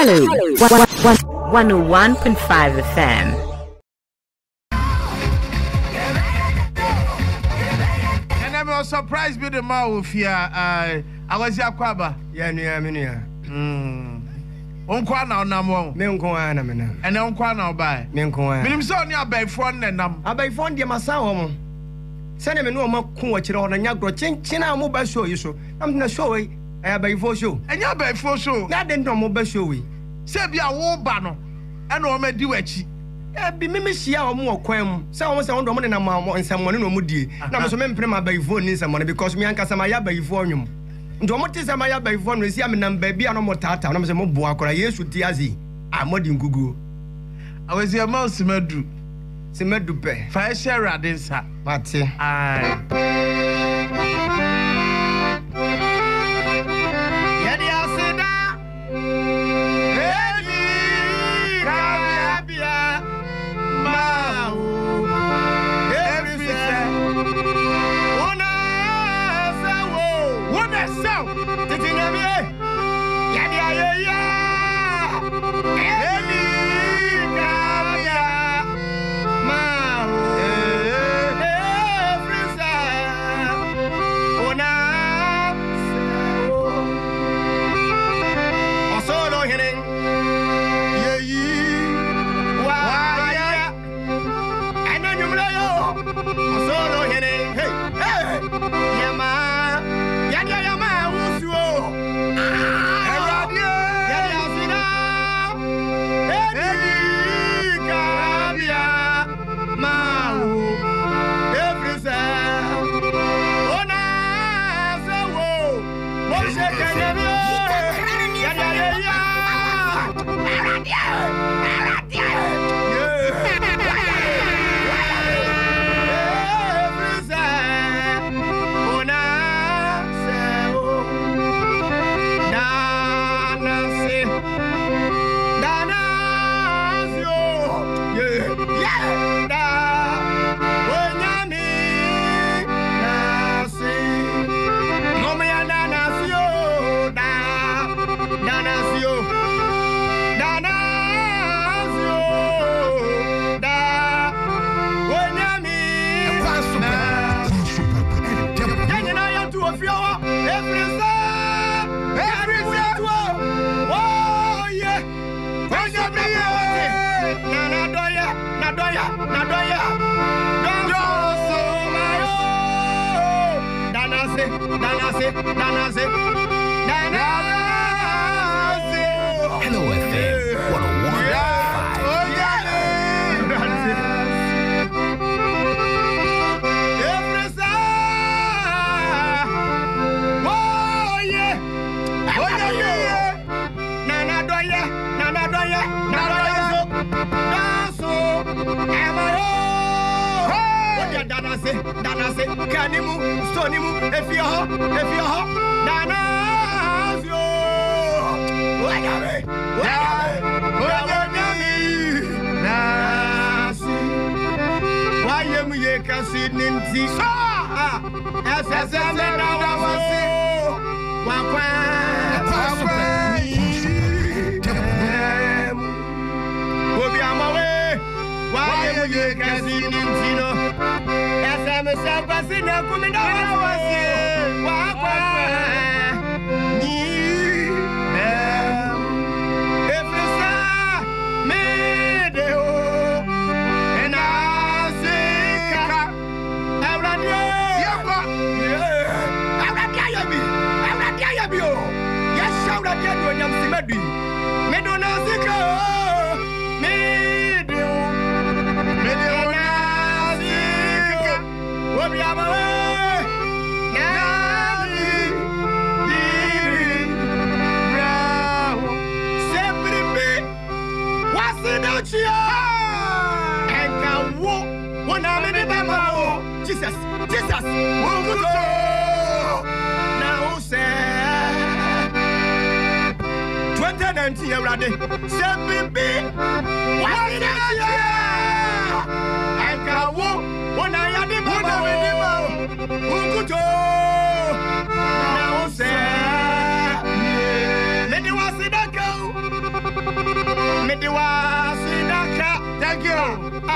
Hello. 101.5 FM. Surprise me the mouth here. I was your quaba. Yaminia. Unquana Namo, Mincoana, and Unquana by Mincoan. Minimsonia by Fond and Nam. I by Fondia Masao. Send him no more coach on a Yagro China mobile show you so. I'm not sure I by for show. And you're by for show. Not then no mobile show we. Sebia war banner and Oma Duachi. Be Mimisia or more quem. Someone sound the money and someone no moody. Now, some men prima by voting someone because me and Casamaya by volume. Domotis and Maya by volume is Yaman baby and Motata, and I'm a Mobuaco. I used to Tiazi. I'm not in Gugu. I was your mouse, Medu. Semedu pay. Fire share at this. But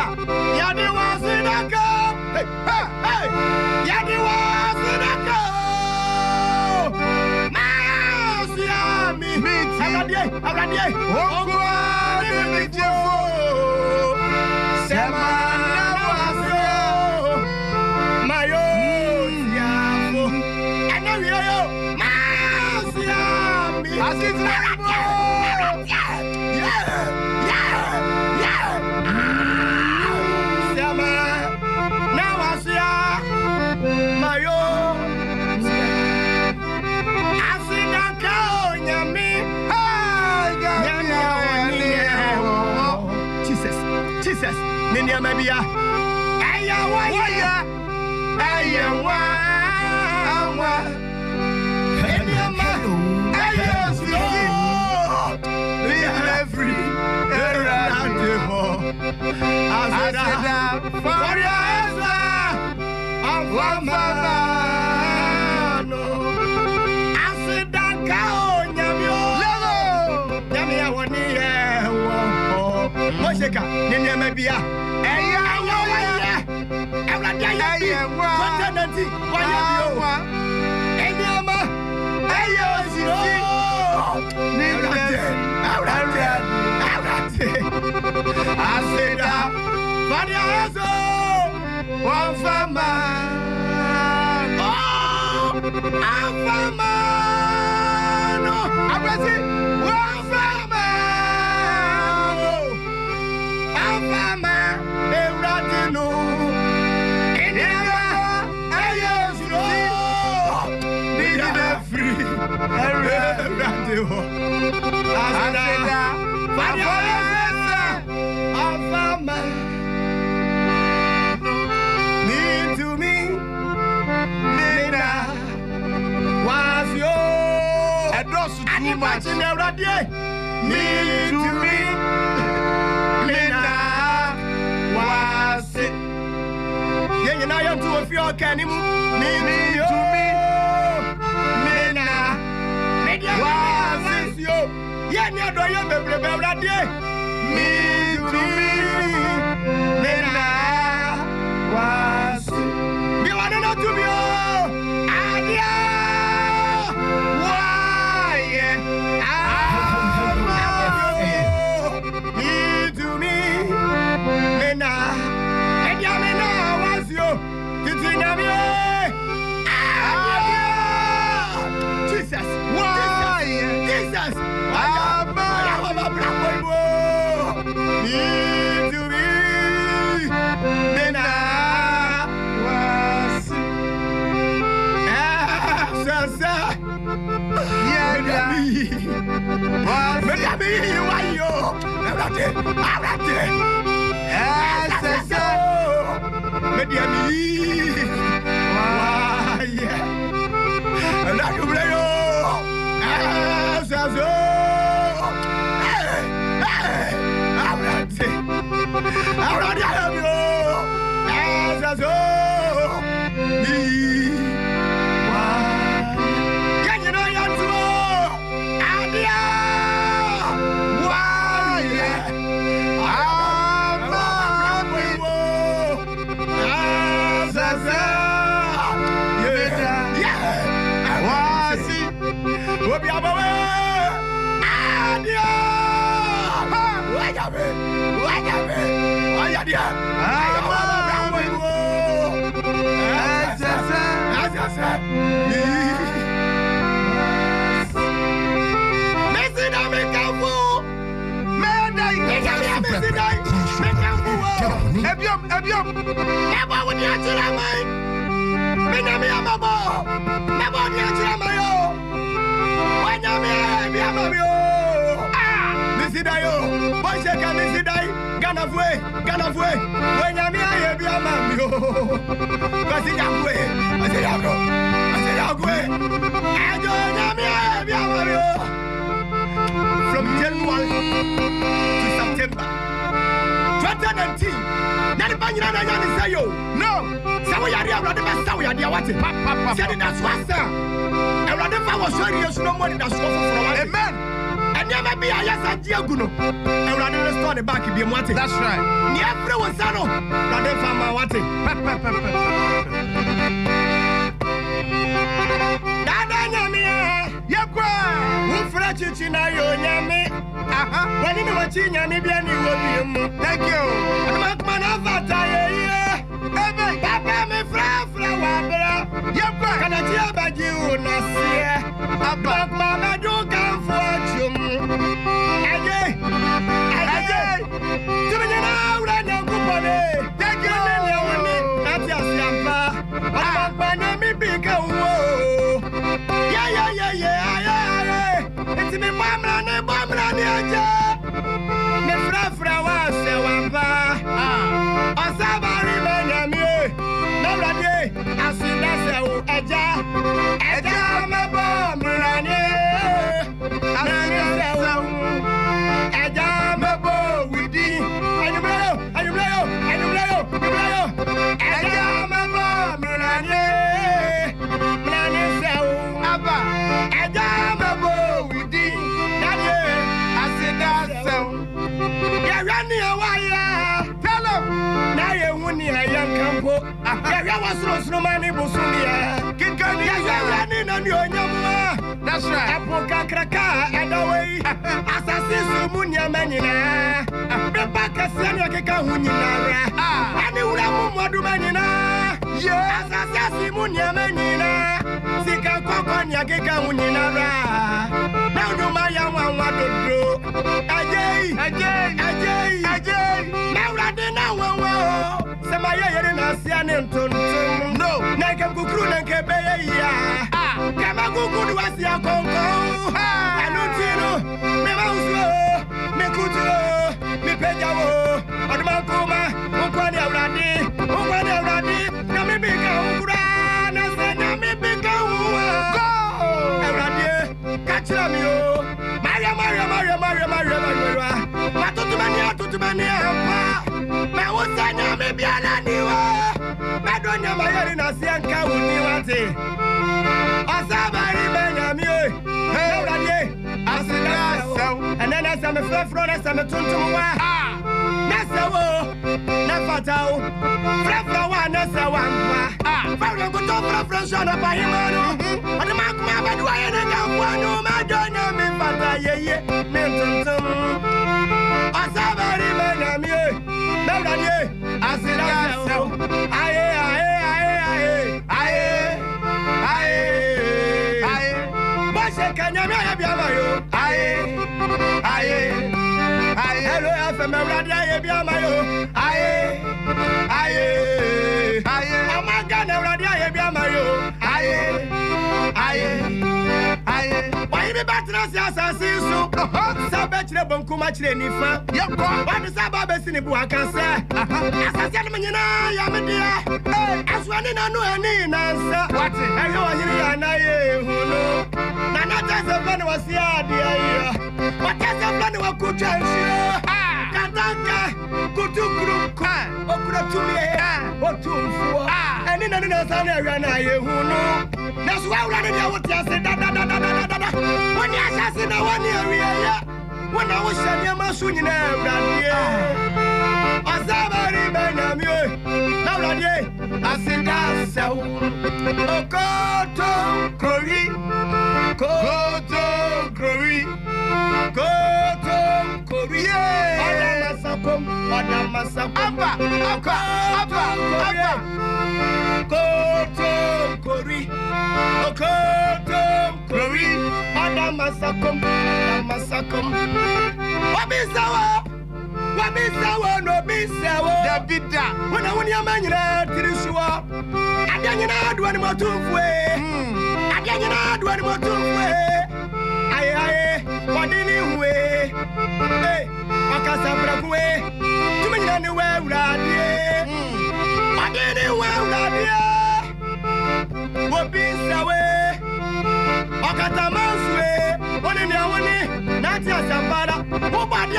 Amen. And That's Obadiah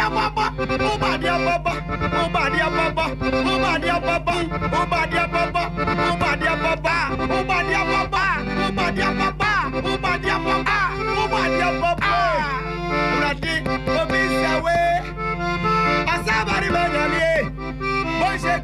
Papa,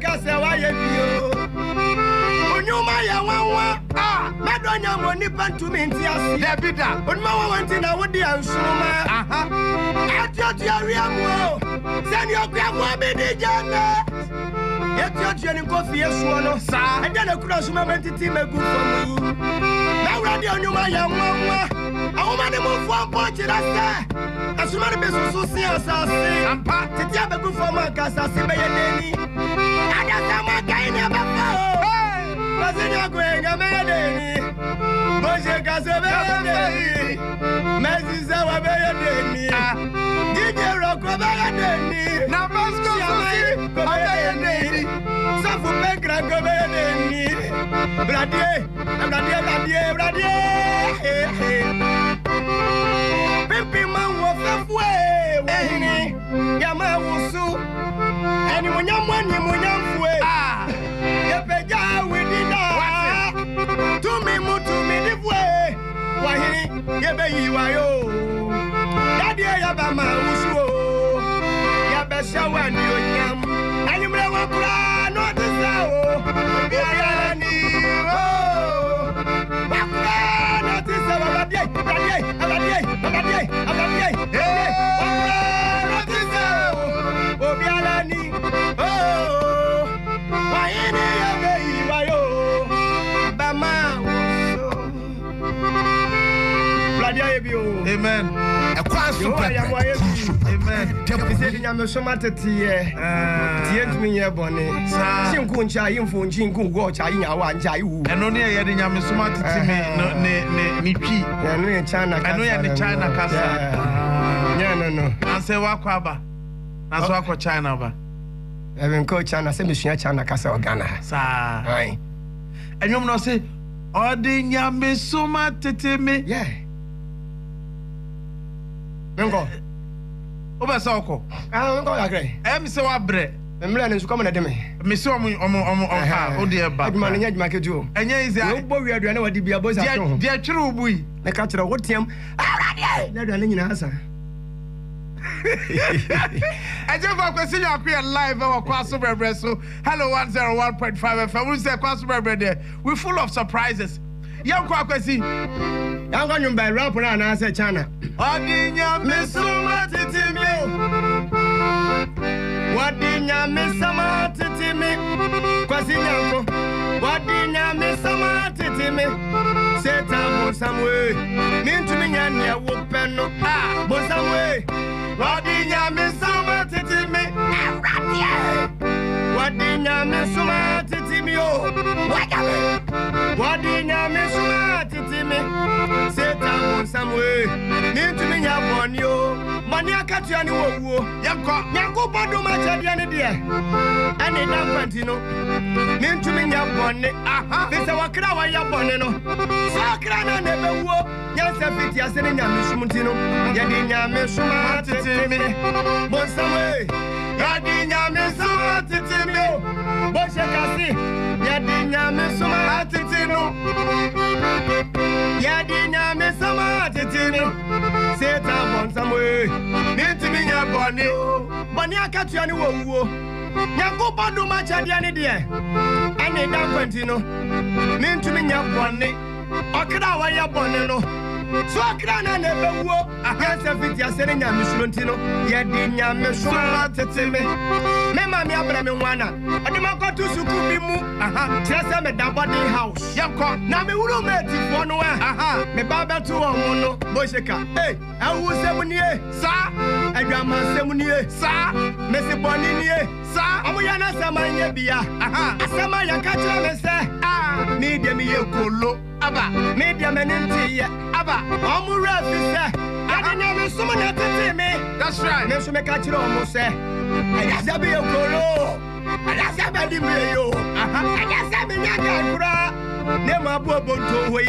Hello 101.5 FM. We're full of surprises. Young Kwakwesi, I'm going by rap and answer China. What did you miss so much to me? What did you miss so much to me? Kwasi, what did you miss so much to me? Set up some way. Mean to me, and you will pen no car, but some way. What did you miss so much to me? What did you miss so much to me? Oh, what did you miss so much to me? Set down some way. Need to me, I want you. Money, I catch you and you woo. Yanko, Bodo, my champion, dear. And it happened, you know. Need to me, I want it. Aha, this is our crowd, I want it. So, I never walk. Yes, I fit, yes, and I miss Montino. Yadina, miss so much to me. But some way. Yadina, miss so much to me. Bonshayka. Yadinya mesuma titino. Yadinya mesuma titino. Set up on some way. Need to be your bonnie. Bania Catriani wo. Yanko Badu Machadiani dear. And a damquentino. Need to be your bonnie. Okadawa ya bonello. So Krana never woke. I can't have it yesterday, Misulantino. Yadinya mesuma titime. Mammy Abrahamana, and the Makotu Sukubimu, aha, Tressa Medabadi House, Yamko, Namuru met one, aha, Mebaba to Amono, Bonshayka, hey, I was 7 years, sa, and Grandma 7 years, sa, Messi Boninier, sa, Amoyana Samaya Bia, aha, Samaya Katra Mesa, ah, Media Miyokolo, Abba, Media Menenti, Abba, Amura, I never summon that to me. That's right, Messume Katromo, sir. Ayasabi okolo, ayasabi dimreyo, ayasabi nyankura. Nema bua bonto wei,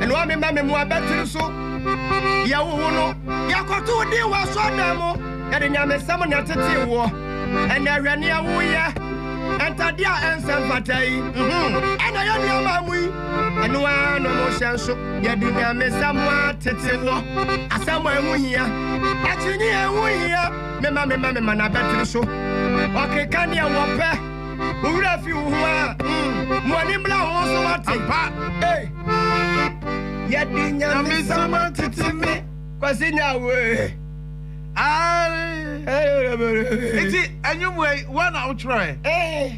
and one me mammy more better so. Yawuno, Yakotu, dear was so damo, and in Yammy Summon at the war, and I ran near Wuya, and Tadia and Sampatay, and I am your mammy, and one no sensu, Yadina Miss Samuel Tetilo, as somewhere we are, actually, we are, me mammy, mammy, man, I better so. Okay, can you walk? Who left you? Money blows over Tampa. Hey, yet Miss Summer to me. Cause in our way, I knew way one out try. Eh,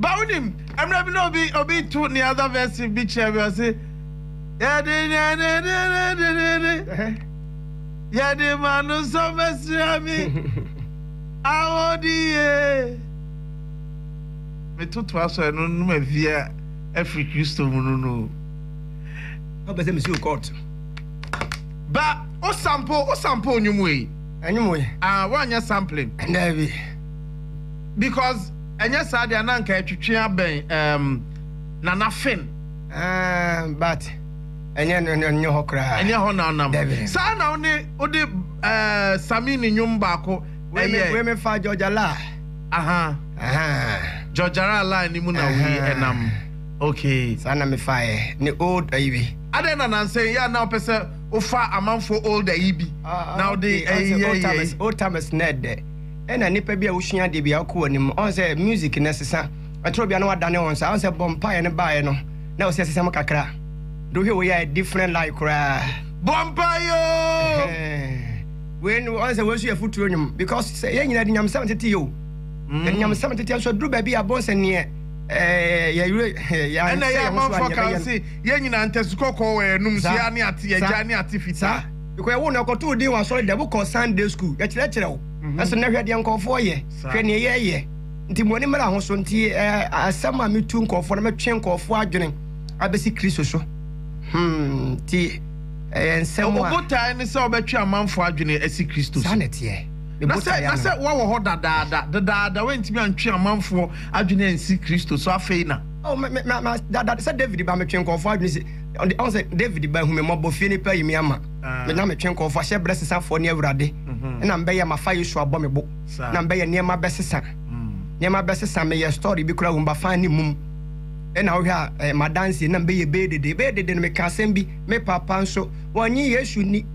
bound him. I'm not going to be two in the other verse in Beach. I will say, Yadiman, no summer, Sammy. Our dear. Me too twice I don't know via every Christo Muno. How about them is your court? But oh sample, new way. Anyway, one year sampling. Navy. Because, and yes, I didn't care to cheer by Nana Finn. But, and then your hocker, and your honor number. Son only, Ode Samini Yumbaco, women fight Georgia La. Aha. Georgia line Nimuna we and okay. Sana me fire. Ne old baby. I didn't say yeah now person offer amount for old baby. Now the old time is ned there. And I nipe be a ushia de be a cool name. On say music necessary. I told you I know what Daniel wants. I say bumpy and buy no. Now say some kakra. Do you we are different like bumpy? When on say what's your foot to him? Because say yeah, I'm 70 you. And you have 70 years old, baby, a boss and yeah, and I am one for Calci, Yan and Tescoco, and Numsiani at Yanni at Tifita. Because I won't go to do one solid book or Sunday school, that's natural. That's never had the uncle for ye, 20 years. Timonimara was on tea, I summoned me to call for a chunk of forging. I basic Christmas. Tea and some good time is all about your man forging a secret to sanity. Nasa wawo ho dada went me antwe amanfo adwene ansi Kristo so afeina oh ma dada said David ba metwe nko fo adwene si on say David ba hu me mobbo fie ni pa yimi ama me na metwe nko fo hye bresesa fo ne awurade na mbe ya mafa Yesu abọ me bo na mbe ya niema besesa me ya story bi kura wo mba fan ni mum e na wo hwa ma dance na mbe ye be dede me ka sem bi me papa nso wonyi Yesu ni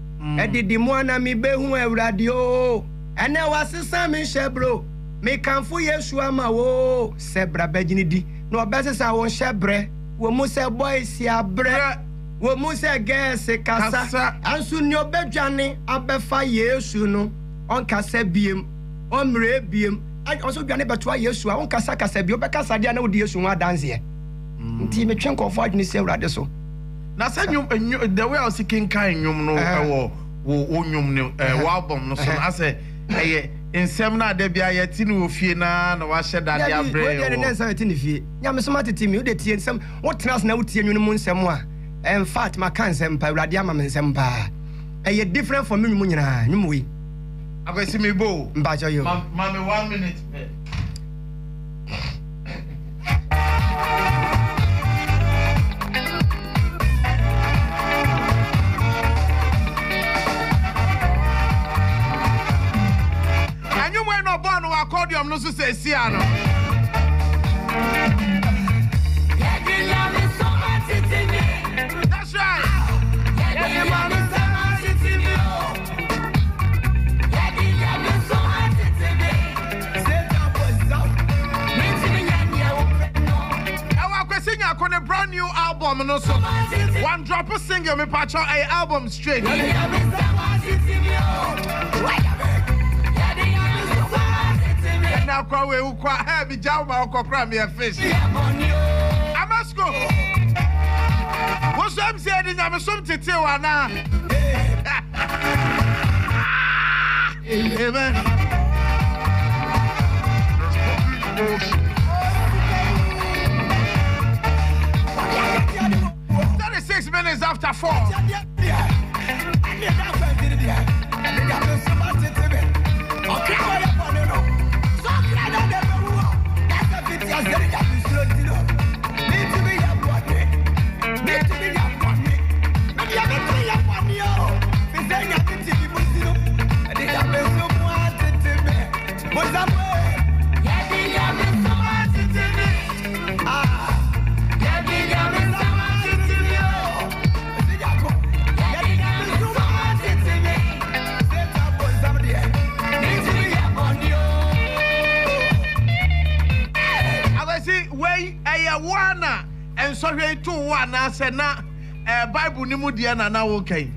e dede mu ana me be hu awurade o. And now was Sammy Shebro. Make come for Yeshua, my woe, said Brabagini. No better, I won't shebre. We must have boys, ya bread. We must have gas, a cassa, and soon your bed, Johnny. I'll be 5 years soon. On Cassabium, on Rebium. I also be able to Yeshua, on Cassa Cassabio, because I didn't know the Yeshua dance here. Timmy Chunk of Fortune is rather so. Now, send you the way I was seeking kind, you know, album, no, so I say. Hey, in seminar, there be a tin of Fiona, no, I said that they are brave. Yam Somatity, you did see some what trans no tea in the moon somewhere. And fat, my cancer, and Paradiam and Sampa. A year different from Munina, you we. I will see me bow, but you, Mammy, 1 minute. Accordium no say Siano. That's right. I want a brand new album no so. One drop of single me patch out a album straight. Now, Crowe, who quite heavy job, I'll cram your fish. I must go. What's up, said in Amazon to tell one now? Amen. Amen. 36 minutes after 4. and so we two one answer na Bible ni mu dia na na wo kai.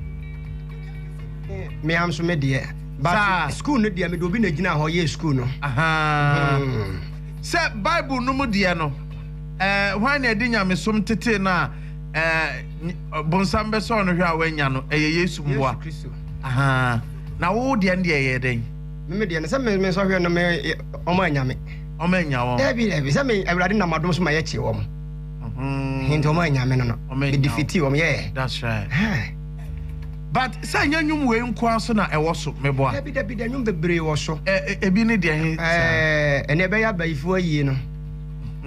Me am so me dia. But school no dia me do bi na gina ho ye school no. Aha. Say Bible no mu dia no. When e di nyame som tete na bonsam be so no hwa wanya no eye Yesu mwa. Aha. Na wo dia ndi eye den. Me dia na say me so hwe no me omo anyame. Omo anyawo. David say me awrade na madom so ma ye chi wo. That's right. But say nyanyum we nko so na ewo so meboa. David nyum bebre wo so. Ebi ne de he. Ene be ya baifo ayi no.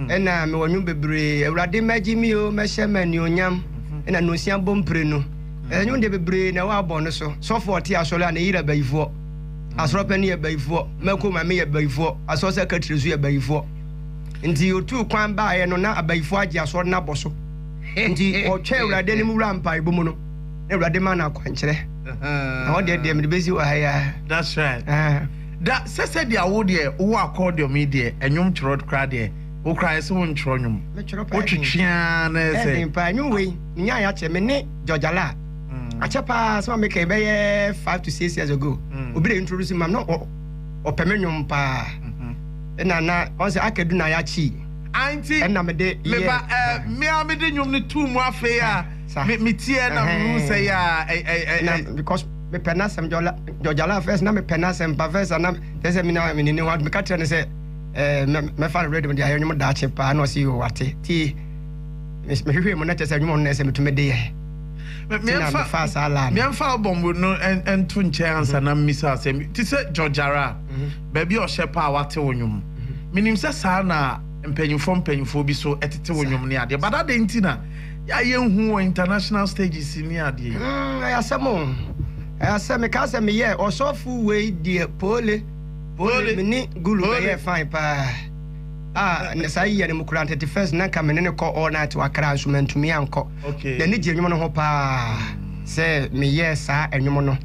Ena me wonyum bebre awrade magimi o mehye mani onyam. Ena no sia bompre no. Nyum de bebre na wa abon so. So for ti asole na yira baifo. Asoro pani ya baifo. Mako mame ya baifo. Aso secretary zu ya baifo. Nti otu kwan baaye no na abaifo agi aso na boso nti otwe urade ni murampa ibo mu no na urade ma na akwankyere na ode de me bezi wa ya. That's right. That said the award here wo accordion me there enwom chorod kra there wo kra se wo nchoro nwom wo twetwea na ese e mpa nyu we nya ya che me ne jojala achepa so me ke be 5 to 6 years ago obi dey introduce me am no opemenwom pa. Nana, also I could do Nayachi. Auntie, and I'm a day, me, I'm a day, only 2 months fair. Me, tear, and I say, because me penas and Jojala first, now me penas and Pavers, and I'm there's a minimum in the one me catch and say, my father read with the Iron Dutch, I know see you what tea. Miss Mary Monetas and you won't listen to me, dear. Me am far bomb with no and 2 chance and I miss us. Tis a Jojara, baby or shepherd, what tonium. Meaning, Sassana and penny so at tonium near the Bada Dentina. Ya young who international stages in near the. I am someone. I am a cousin, me or so full way, dear Polly. Polly, good, fine, pa. Nesai and Mukurante the first Nanka Meneno call all night to a crashman to me uncle. Okay. The Niji Monohopa say me yes, sir, and Mono.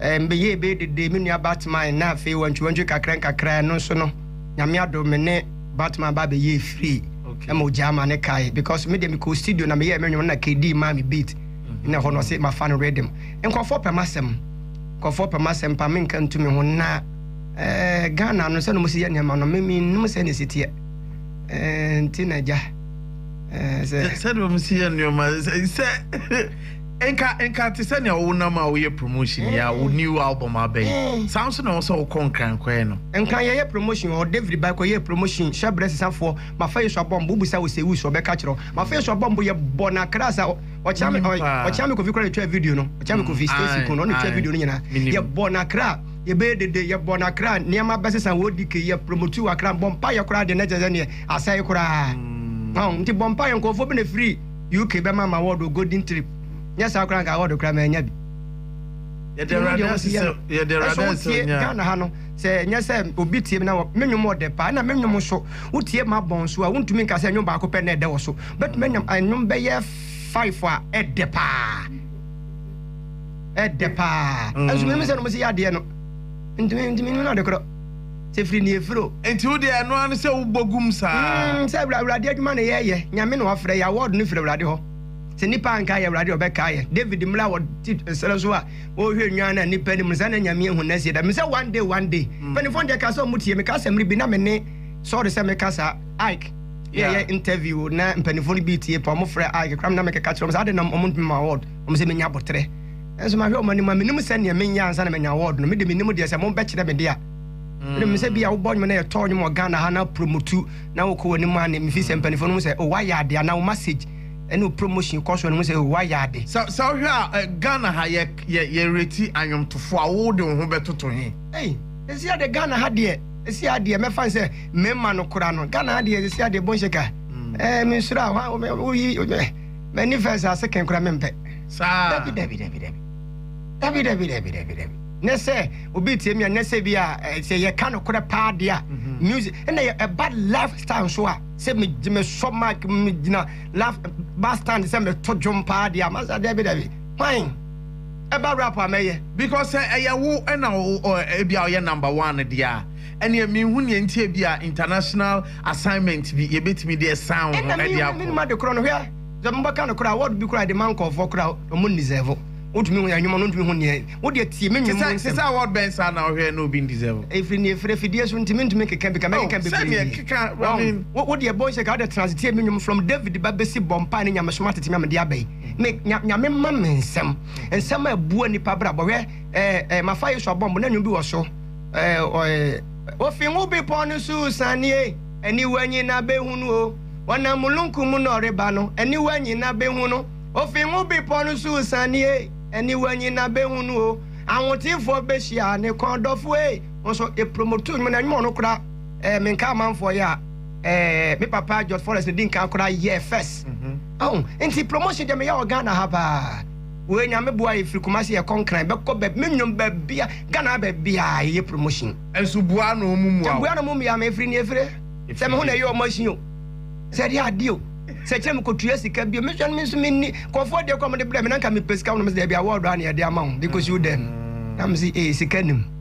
And be ye be the demon about my naffy when you want you crank a cry no sono. Namia domine, but my baby ye free. Okay. Mojama Nekai, because me dem could studio and me a man KD, mammy beat. In a honor say my fan read them. And call for Pamasem Paminkan to me one na. Ghana no say no musi yan ma no me no say ne sitie teenager said we musi yan no ma say enka ti say na wo na ma wo ye promotion ya wo new album abey sounds no so konkran kwae no enka ye promotion or David by ko ye promotion shabre sesafo ma fa yeso bomb bu sa wo se wi so be ka kiro ma fa yeso bomb ye bona krasa o chame ko vi kora twa video no o chame ko vi station ko no twa video no nyana ye bona kra. You bade the day your bonacra, near my business and would decay your promotu, a cram bompire crowd, the next year, I say cry. The bompire and go for being free. You keep my word to go in trip. Yes, I'll crank out the cram and yabby. Yet there are Hano, say, yes, I will beat him now. Many more the pan, and many more so. Would hear my bones who I want to make us a new back open there also. But many I know by 5 for at the pa. At the pa. As you remember, Mosiadiano. Ntimini na de kro se firi ni efro ntiu de no an se ubogum sa se awrade aduma na ye nyame na wafre ya word ni firi awrade ho se nipa anka ya awrade obeka ye David mla wo seleso a wo hwe nwa na nipa ni msa na nyame hu na se da me se one day pani fon de ka so mutie me ka samri bi na me ne sorry se me ka sa Ike yeah interview na pani fon bi tie pa mo frɛ Ike kram na me ka kachrom sa de na mo ntuma word mo se me nya botre. As my home, my minimum send your minions and my award, no minimum dear, I won't bet you the media. Let be our born when I told you more Ghana, Hana promotu, now call any man in Fis and Penifon say, oh, why are they now message? And no promotion cost when we say, why are they? So here, Ghana Hayek, ye reti, I am to forward on Huberto to him. Hey, is here the Ghana had dear, is here dear, my fans say, Memano Corano, Ghana dear, is here the Bonshayka. Eh, Monsieur, many fans are second crampe. Sir, David. Nesse, obi tie me nesse bia say ye ka no kora pa dia music and a bad lifestyle so say me so mark me na laugh bad stand say me to jump pa dia master David fine e ba rap ameye because say e ya wo na e bia o ye number 1 dia any a international assignment be a bit media sound. And I mean, Madame Cronoia, the Mabacano crowd, what do cry the monk of Vokra or Mundizevo? What mean a human woman? What your team says our bands are now here, no being deserved. If in your friends want to make a campaign, I can be what your boys are got a transit minimum from David Babesi Bompani and Masmati Mamma Diabe. Make Yamma and some are buoni pabra, but my fire shall bomb when you do or so. Of him will be upon Susan, yea, and you when you nabe uno, one amulunku muno rebano, and you when you nabe uno, of him will be upon Susan, yea, and you when you nabe uno, and what if for Bessia and a cond of way, also a promotum and monocra, a menkaman for ya, me papa George Forest didn't cry ye first. Oh, and see promotion to me all Ghana haba. When I'm a boy, if you come see a concrete, but come back, minimum beer, Ghana beer, ye promotion. And so, Buano Mummy, I'm every near every. If I'm on your machine, said the ideal. Such a could yes, it can be a mission, Miss Minnie, comfort your comedy blame, and I can be pescow, Miss Debbie, I will run here, dear mom, because you then. I'm the ace, you can him.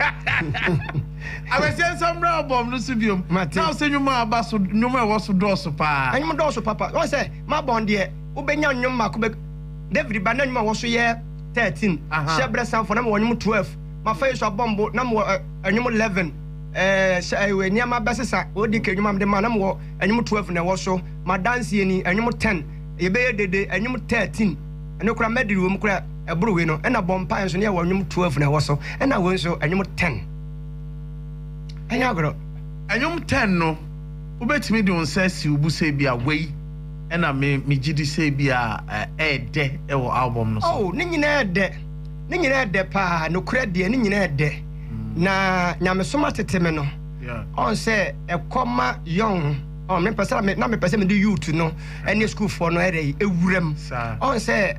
I was saying some rubber of Lucivium. Now, say you my basso, no more was to draw so far. I'm not also, Papa. I say, my bond, dear, Ubeyan, your Macubek. David Banana was year 13. Shabra Sam for number 1 12. My face of bomb number 11. Near my best, what decay, you mam the man war, and you 12 in the washo, my dancing, and you 10. A bear day, and you 13. And you cram med room crap, a brewino, and a bomb pines near 1 12 in the washo, and I went so, and you 10. And I grow. And you 10 no. Who bet me don't says you will say be away. And I may me GD say be a de or album. Oh, Ningin de pa, no credit, and Ningin de. Na, Namasoma Temeno. Yeah. On say a comma young. On me person, not me person do you to know any school for no area, a room. On say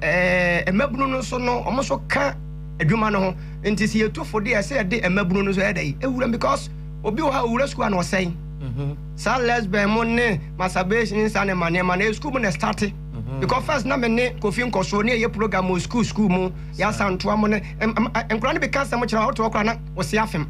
a mebruno so no, almost so can't a dumano. And to see a 2 4 day, I say a day a mebruno's headache, a room because Obio how Uresquan was saying. San lesbian money, masturbation, son and money, man, school when I started. Because first, Namene, Kofin Kosonia, your program was school, moon, Yasan Twamon, and Granny because so much out to Okana or Siafim.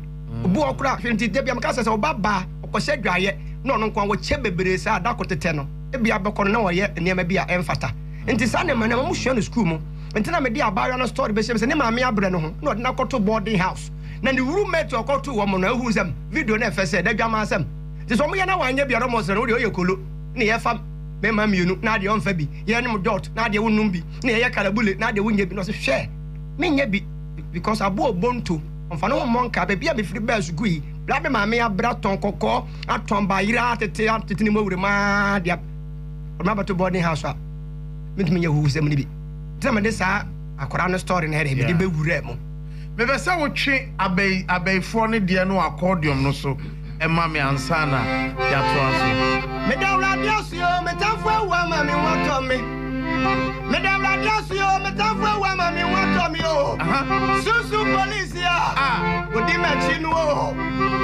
Bua craft, and Debian Casas or Baba, or said dry, no one would check babies are dark with the tenor. It be a Bacono yet, and there may be a emphata. And to San and Manusian school, and tell me a barrier story, Bishop, and Mamma Breno, not Nakoto boarding house. Then the roommate or call to woman who's them, video never said, they jam as them. This one, we are now and be almost an audio colo. Near Fab, Mamma, you know, Nadia on Fabi, Yanum Dot, Nadia Wunumbi, near Yakalabulet, Nadia Wingab, not a share. Minyabi, because I bore bone to, and for no monk, I be free bells, gui, blabby mamma, braton, coco, at Tom Bayra, the tail, the Tinimo, the Madia. Remember to boarding house up. Meet me who's the maybe. Tell me this, I could understand in heading the baby remo. Maybe some would change a bay for any Diano accordion, no so. And Mammy and Sana, that was Madame Radiosio, Metaphor, Mammy, what on me? Madame Radiosio, Metaphor, Mammy, what on me? Oh, Susu Policia, ah, would imagine, oh,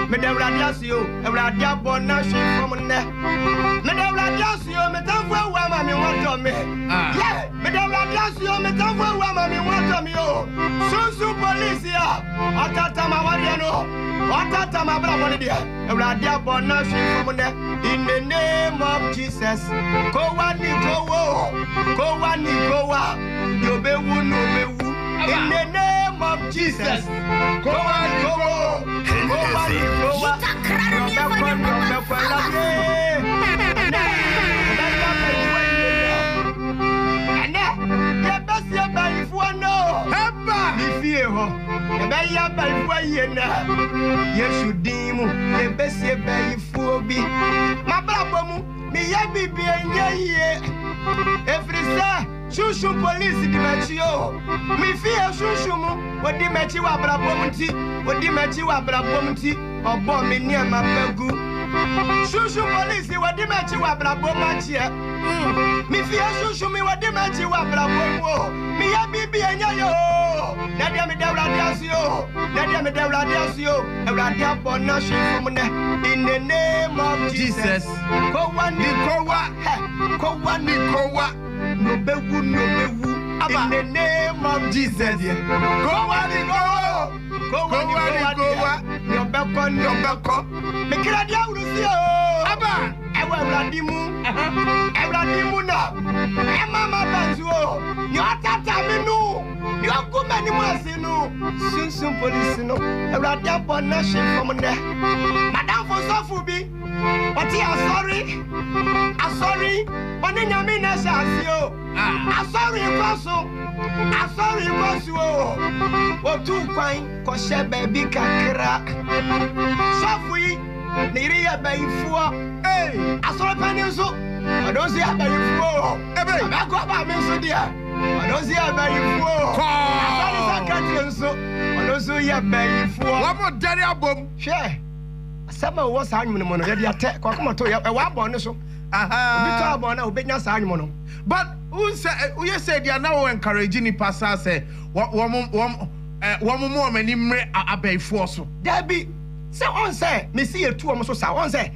Madame Radiosio, a Radia Bonashi from there. Madame Radiosio, Metaphor, Mammy, what on me? Ah, Madame Radiosio, Metaphor, Mammy, what on me? Oh, Susu Policia, Atatama Mariano. What time I brought here? Radia Bonashi from there. In the name of Jesus, go one, go one, go one. You be one, no be one. In the name of Jesus, go one, go one, go one. Yes, you deem the best year by Fubi. My brother, me yabi be a year. Every star, Shushu police, the Matio. Me fear Shushumu, what the Matio Abra Bomunti, what the Matio Abra Bomunti, or Bominia Mapagu. Shushu police, what the Matio Abra Bomatia. Me fear Shushumi, what the Matio Abra Bomo. Me yabi be a yo. Nadia me Radiasio, Nadia me Radiasio, a Radia Bonashi from there. In the name of Jesus, go one, Nicoa, go one, Nicoa, no bewu, no bewu. In the name of Jesus, go one, go, go one, go, no beko no beko me kira dia urusi o aba ewa uradimu na e mama banzu o yo tata mi nu yo kuma ni masinu sunsun police no uradia bona she from there madam for sofubi but you are sorry I'm sorry but you me na chance o I'm sorry kwaso I'm sorry, boss. What two coin? Cosha baby crack. Softly, Niria by four. Hey, I saw a pencil. I don't see a baby four. I got my missile dear. I don't see a baby four. I don't see a baby four. What about Daddy Album? Share. Someone was hanging on the attack. Come on to you. I want bonus. Aha, we talk about obedience. But who said they are now encouraging the pastor say one more many mre abey force. Debbie, say on say me see two am so say on say.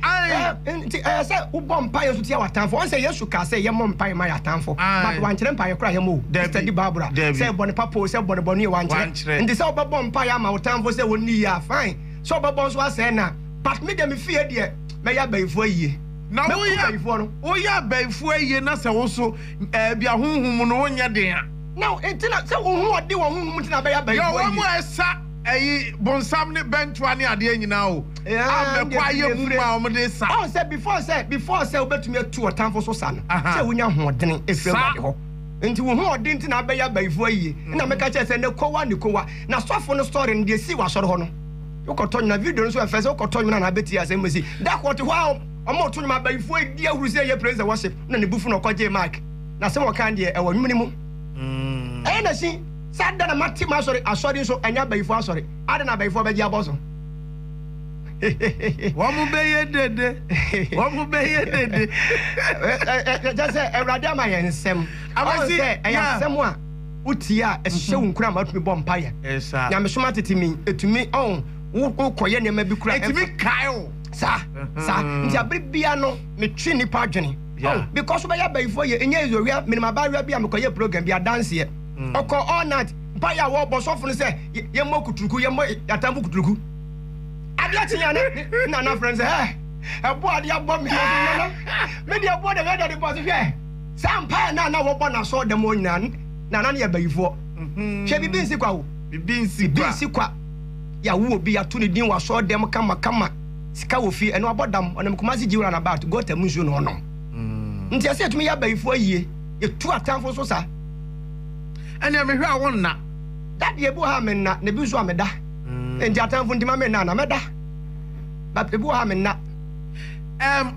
Say who bomb pay so tia watan for on say Jesus ka say ye mom pay my atan for. But wan chere pay kra ye mo. Steady Barbara. Say boni papo say boni wan chere. Ndi say obom pay am watan for say woni ya fine. So obom so say na. But me dem fear there. Me ya bey for ye. Na oya baifu aye na se wo so bia honhum no onya den a na entina se honhum odi wo honhum ntina bia baifu aye yo wo esa ayi bonsam ne bentua ne ade anyina o amekwa ye mu ma o mde sa o se before say obetumi atu otamfo so sa no se wonya hoden efra bade ho enti wo hoden ntina bia baifu aye na meka che se ne kowa ne kowa na sofo no story ne de si wa soro ho no wo kotonyo na video no so efe se wo kotonyo na abeti ase mesi that what wow omo tun ma bayi fo edi ahuruse ye praise worship na ne bufu no kwaje mark na se wo kan de e wo nwumne mu eh na si sada na mati ma sorry asori so anya bayi fo asori ada na bayi fo beji aboso wo mu be ye dede just say erade ama ye nsem amasi e nsem a utia e hye wunkura ma tumi bompa ye esa nya me soma tetimi etumi on wo koye ne ma bi kura etimi kaio sa ntia bibia no me twi ni pa dwene because we ya bayfo ye enya ezoria me ma ba ria bia me koye program bia dance ye okọ all night pa ya wo boss ofun se ye mo kuturuku ye mo atambu kuturuku abia tinya ne na na friends eh e bo ade abọ me no me dia bo de we de boss hwe sampa na wo bo na so dem onyina na na ye bayfo hwe bibinsi kwa ya wo obi ya to ne din wa so dem kama sika wo fi eno abodam onem kumasi jiwra na bat go tamu ju no onom ntia se etumi ya bayifo aye etu atamfo so sa ene me hwa wonna dad ye bu ha me na ne bi zo ameda ntia atamfo ndima me na na meda but ebu ha me na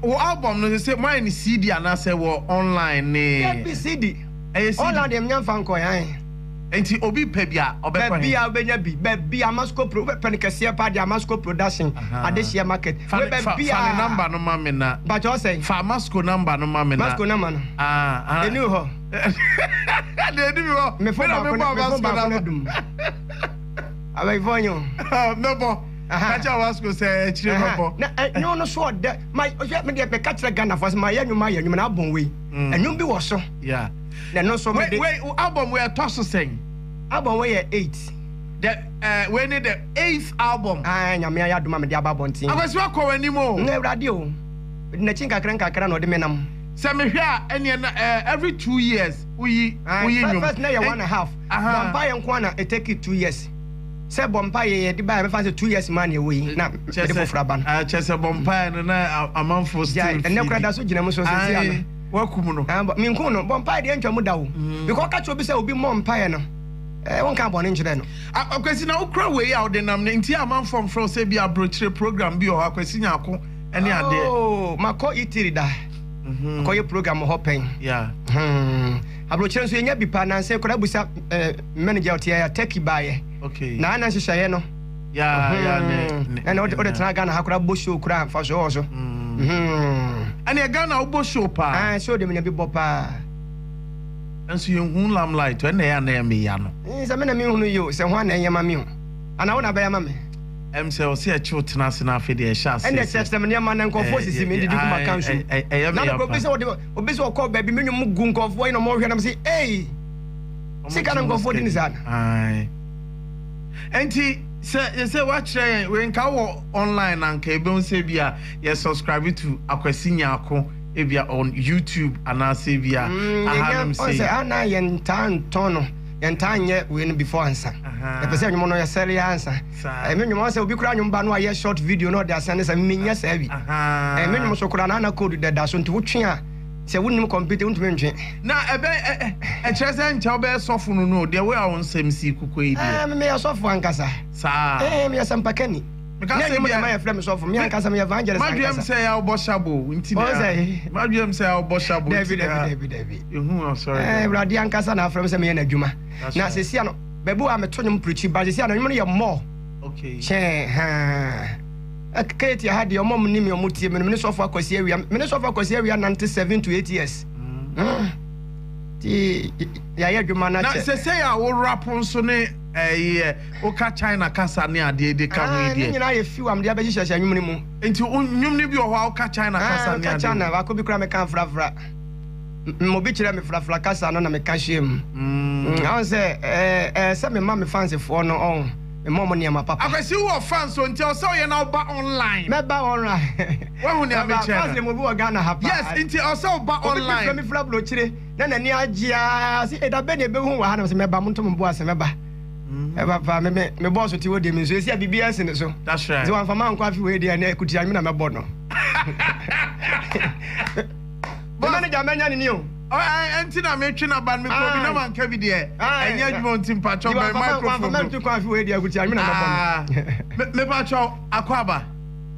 wo album no se mine CD ana se wo online ne ya bi CD online dem nya fan ko yan enti obi pebia obekwa he bebia obenya bi amasco pro penikese pa di amasco production adeshia market we bebia number no ma me na but you say fa amasco number no ma me na amasco number no enu ho de ni ho me phone ba na dum abai vonyo no bo kacha amasco say chire no bo no no so de my me de kacha Ghana for my yenu na bon we enum bi wo so yeah no so wait album we are toss sing album we are 8 that we need the 8th album nyame ya duma me dia babo ntin abaso akọ animo na urade o na chinka kakra na odemenam se me hwa ene na every 2 years uyi nyum first na you 1.5 bompa ye nko na it take it 2 years se bompa ye de ba me fa se 2 years man ye we na de fofra ban chese bompa na amamfo still and na krada so gina mo so se ana wakumu no me nko no bompa de antwa muda wo because ka cho bi se obi mompa no won ka bone nchire no akwesi na okra we ya odenam ne ntia man from se bi abrochire program bi o akwesi nyako ene ade oh mako itirida ko ye program ho pen yeah abrochire so enya bi pa na se kora busa manager otia ya take buy okay na na shishaye no yeah ne and order traga na hakora bosho kura fa so ozo and a Ghana obo show pa. Show them in a big bopa. And so you won't lamlight when they are near me. Is a man who you, someone and Yamamu. And I want to bear mammy. M. So see a children as enough for their shots. And they said, the man and confuses him in the Duma country. Obis or call baby minimum gunk of wine or more. And I'm saying, hey, she can't go for the Nizan. Aye. Auntie. Say watch when kawo online and kebon say bia you subscribe to Akwasi Nyako ebia on YouTube and I say bia I have say ana yentan tono yentan ye we no before answer the person you know your serious answer me you say obi kura nyumba no a short video no there say me nya say bi me you so kura na na code that so nti wotwe a say wonnim computer wontu me na ebe e chese ncha obe sofu no no there we are on same si kuko e dia me sofu ankasa sa me yasampakani because say me my friend sofu me ankasa me evangelist ankasa madam say ya oboshabo nti na madam say ya oboshabo David ehun I'm sorry brother ankasa na friend say me na dwuma na sesi ano bebo a me to nyum preach but sesi ano nyum no ye more okay che ha Kate, I had your mom name your muti, Minister of Aquasia, Minister of Aquasia, 97 to 8 years. Say, I will rap on Sunday, Oka China Casania, the Cameroon. And I few am the Abisha Yumimo. Into Unumibio, Oka China Casana, I could become a camfra. Mobicham Frafracasa, and I'm a cashim. I say, some mammy fancy for no own. Mommy and my papa. I see you are fans until so you now back online. Not back online. Why would you have a chance? Yes, until also back online. Let me flap Lotri. Then any idea? See, it had been a bit who had us member Muntum Boas and Meba. My boss would you would demonstrate. You see, I be BS in it so. That's right. So I'm from Mount Coffee Way, and I could tell me my bono. But manager, man, you. I think I'm mentioning about me. No one can be there. I need you on Tim Pacho. My microphone to come away there, which I mean, Pacho Aquaba.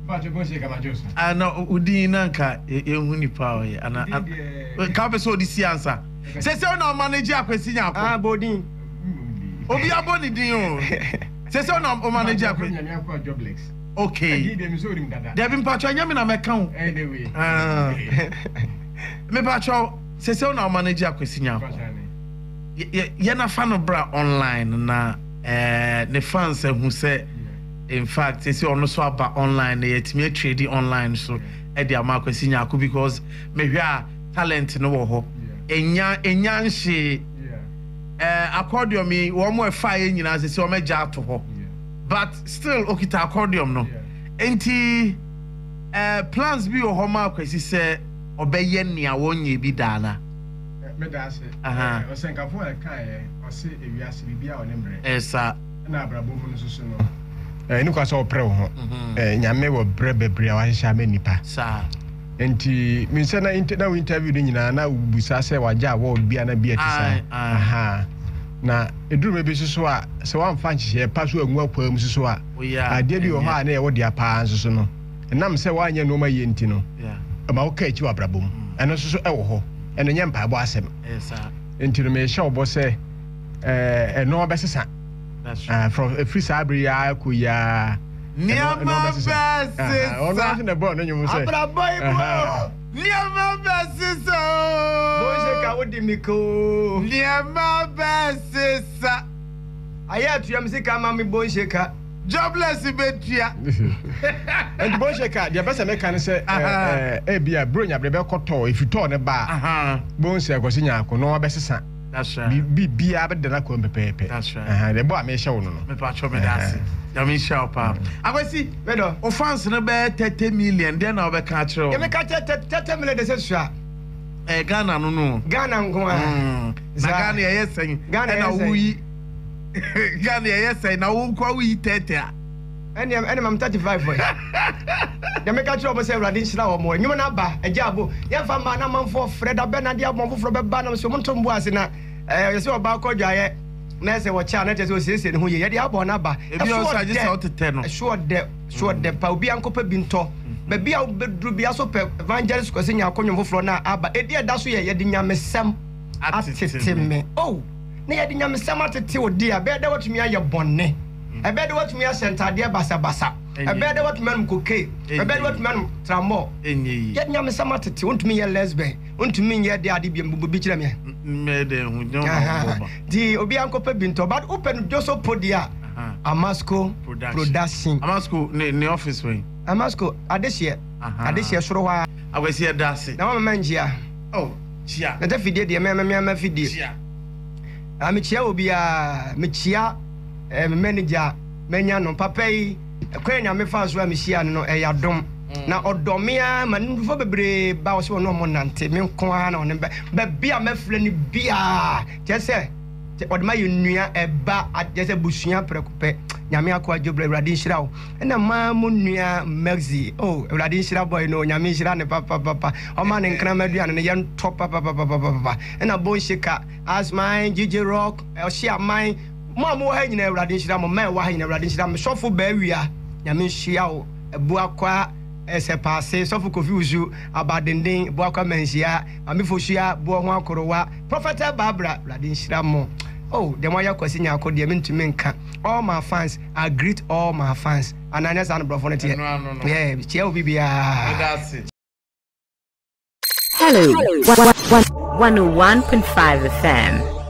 Pacho Bonshayka, my Joseph. I know Udinanka, a winning power. And I can't so this answer. Say, so now manager, question. Ah, Bodin. Obia Bonidino. Say, so now manager, jobless. Okay. They have been Pacho, I am in a account. Anyway. Me Pacho. Say now manager question you na fan bra online na the fans who say in fact say ono so about online yet me trade online so e dey am question Nyako because me hwa talent no wo ho enya nhye accordion me wo mo e fa ye nyina say o meja to ho but still okita accordion no enti plans bi o ho ma kwesi say obeye nia wonye bi dana me da se o se nka fo e kan e o se ewiase bibia o ne mre esa na abrabo mu no susu no enu kwa so pre ho nyame wo bre bebre a wahya me nipa sa enti min se na interview ni nyina na busa se waja wo bia na bia ti sa na eduru me bi susu a se wan fa nchye pa so anwu akwa mu susu a ade bi o ha na e wo dia pa susu no na me se wanye no ma ye nti no Mauke to Abrabum, and also Elho, and the Yampa Bassem. Yes, sir. Into the Michel Bosse, and no Bassa. That's right. From a free Sabria, Kuya, Niamabassis, or not in the born, and you will say, Niamabassis, Bonshayka, Niamabassis. I had to Yamsika, Mammy Bonshayka. Jobless Betia and Bonshayka, the best American say, Abia, bring up the cotto if you turn a bar. Bonshayka was in Yako, no best son. That's right. Be abed than I could be paper. That's right. The boy may show no. The patch of me dancing. I mean, sharp. I will see better. Offense in a bed 30 million, then I'll be catcher. You may catch 30 million, the session. Ghana, no. Ghana, Ghana, yes, Ghana, we. Ghana, yes, I know who we tether. And I'm 35 for you. The maker trouble said Radishla or more. You and Abba, a jabo. You have a man for Fred Abenadia, Mambo from Banam, so Montum was in a so about Kodia. Nessa was China to associate who you had the Abba Naba. If you also just out to ten, short de Paubian Copper Binto. Maybe I'll be also evangelist causing your conjugal for now, Abba. A dear Dasuya, you didn't miss some at me. Oh. Near the Yamasama to dear, better watch me your bonnet. I better watch me a Santa dear Bassa Bassa. I better watch Madame Coquet. I better watch Madame Tramo. Yet Yamasama to want me a lesbian, want to mean yet the Adibium Bubichame. Madame, the Obianco Pebinto, but open Joseph Podia. Amasco production. Amasco, the office way. Amasco, Adesia Shroa. I was here dancing. Now, Mangia. Oh, Chia. And if you did the Mamma Fidia. I'm a chia will be a manager menya no papai akwan ya mefa so amhia no eyadom na odomia manufo bebre ba so no mo nante menko ha na one ba bia mefre ni bia jese odma yunua eba jese busua prekupe nyame akwa jobra urade nhira wo na ma mo nua maxi oh urade nhira boy no nyame nhira ne papa o ma ne nkran madua ne ye ntop papa na Bonshayka as my jiji rock o share my mamu ha nyina urade nhira mo ma wa ha nyina urade nhira me sofo ba awia nyame nhia wo ebu akwa ese passe sofo kofi uzu abadenden ebu akwa manhia amefohia bo ho akorowa profeta babra urade nhira mo. Oh, the Maya Cosinia called the to Minka. All my fans, I greet all my fans. And I understand profundity. No. Yeah, that's it. Hello, 101.5 FM.